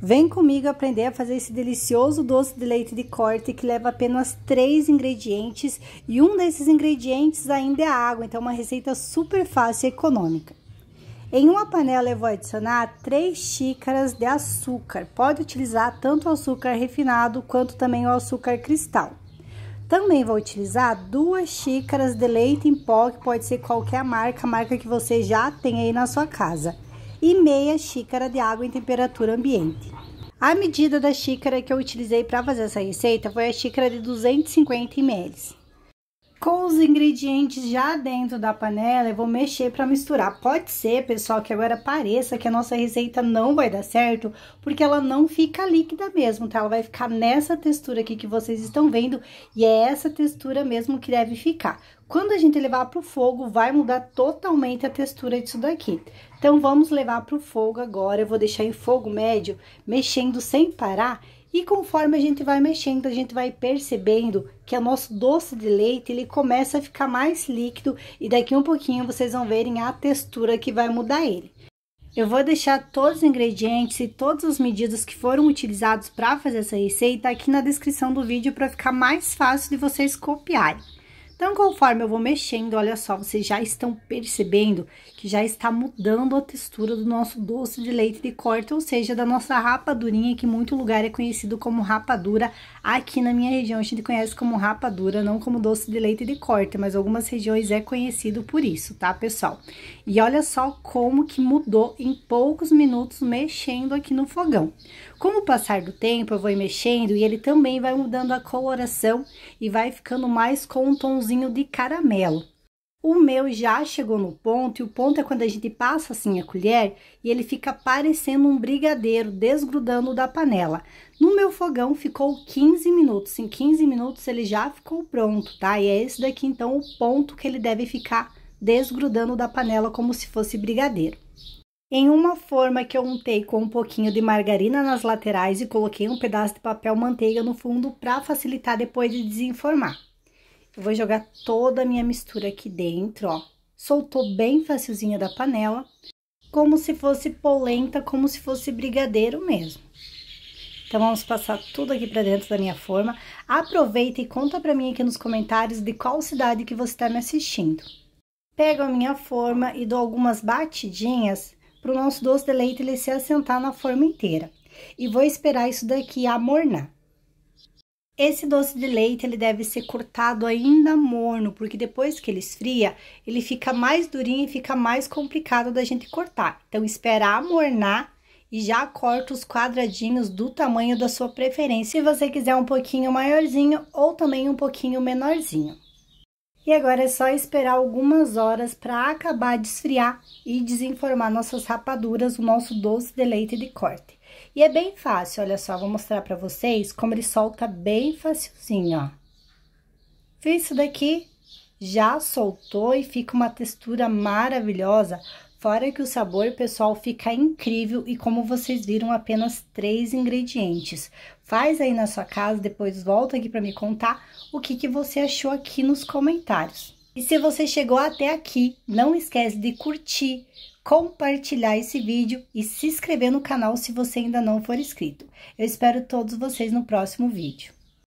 Vem comigo aprender a fazer esse delicioso doce de leite de corte que leva apenas 3 ingredientes e um desses ingredientes ainda é água, então é uma receita super fácil e econômica. Em uma panela eu vou adicionar 3 xícaras de açúcar, pode utilizar tanto o açúcar refinado quanto também o açúcar cristal. Também vou utilizar 2 xícaras de leite em pó, que pode ser qualquer marca, a marca que você já tem aí na sua casa. E meia xícara de água em temperatura ambiente. A medida da xícara que eu utilizei para fazer essa receita foi a xícara de 250 ml. Com os ingredientes já dentro da panela, eu vou mexer para misturar. Pode ser, pessoal, que agora pareça que a nossa receita não vai dar certo, porque ela não fica líquida mesmo, tá? Ela vai ficar nessa textura aqui que vocês estão vendo, e é essa textura mesmo que deve ficar. Quando a gente levar pro fogo, vai mudar totalmente a textura disso daqui. Então, vamos levar pro fogo agora. Eu vou deixar em fogo médio, mexendo sem parar. E conforme a gente vai mexendo, a gente vai percebendo que o nosso doce de leite, ele começa a ficar mais líquido. E daqui um pouquinho, vocês vão verem a textura que vai mudar ele. Eu vou deixar todos os ingredientes e todas as medidas que foram utilizados para fazer essa receita aqui na descrição do vídeo, para ficar mais fácil de vocês copiarem. Então, conforme eu vou mexendo, olha só, vocês já estão percebendo que já está mudando a textura do nosso doce de leite de corte, ou seja, da nossa rapadurinha, que em muito lugar é conhecido como rapadura. Aqui na minha região a gente conhece como rapadura, não como doce de leite de corte, mas algumas regiões é conhecido por isso, tá, pessoal? E olha só como que mudou em poucos minutos mexendo aqui no fogão. Com o passar do tempo, eu vou mexendo e ele também vai mudando a coloração e vai ficando mais com um tom de caramelo. O meu já chegou no ponto, e o ponto é quando a gente passa assim a colher e ele fica parecendo um brigadeiro desgrudando da panela. No meu fogão ficou 15 minutos, em 15 minutos ele já ficou pronto, tá? E é esse daqui então o ponto que ele deve ficar desgrudando da panela como se fosse brigadeiro. Em uma forma que eu untei com um pouquinho de margarina nas laterais e coloquei um pedaço de papel manteiga no fundo para facilitar depois de desenformar. Eu vou jogar toda a minha mistura aqui dentro, ó. Soltou bem facilzinha da panela, como se fosse polenta, como se fosse brigadeiro mesmo. Então, vamos passar tudo aqui pra dentro da minha forma. Aproveita e conta pra mim aqui nos comentários de qual cidade que você tá me assistindo. Pego a minha forma e dou algumas batidinhas pro nosso doce de leite ele se assentar na forma inteira. E vou esperar isso daqui amornar. Esse doce de leite, ele deve ser cortado ainda morno, porque depois que ele esfria, ele fica mais durinho e fica mais complicado da gente cortar. Então, espera amornar e já corta os quadradinhos do tamanho da sua preferência, se você quiser um pouquinho maiorzinho ou também um pouquinho menorzinho. E agora é só esperar algumas horas para acabar de esfriar e desenformar nossas rapaduras, o nosso doce de leite de corte. E é bem fácil, olha só, vou mostrar pra vocês como ele solta bem facilzinho, ó. Fiz isso daqui, já soltou e fica uma textura maravilhosa, fora que o sabor, pessoal, fica incrível e como vocês viram, apenas 3 ingredientes. Faz aí na sua casa, depois volta aqui pra me contar o que você achou aqui nos comentários. E se você chegou até aqui, não esquece de curtir, compartilhar esse vídeo e se inscrever no canal se você ainda não for inscrito. Eu espero todos vocês no próximo vídeo.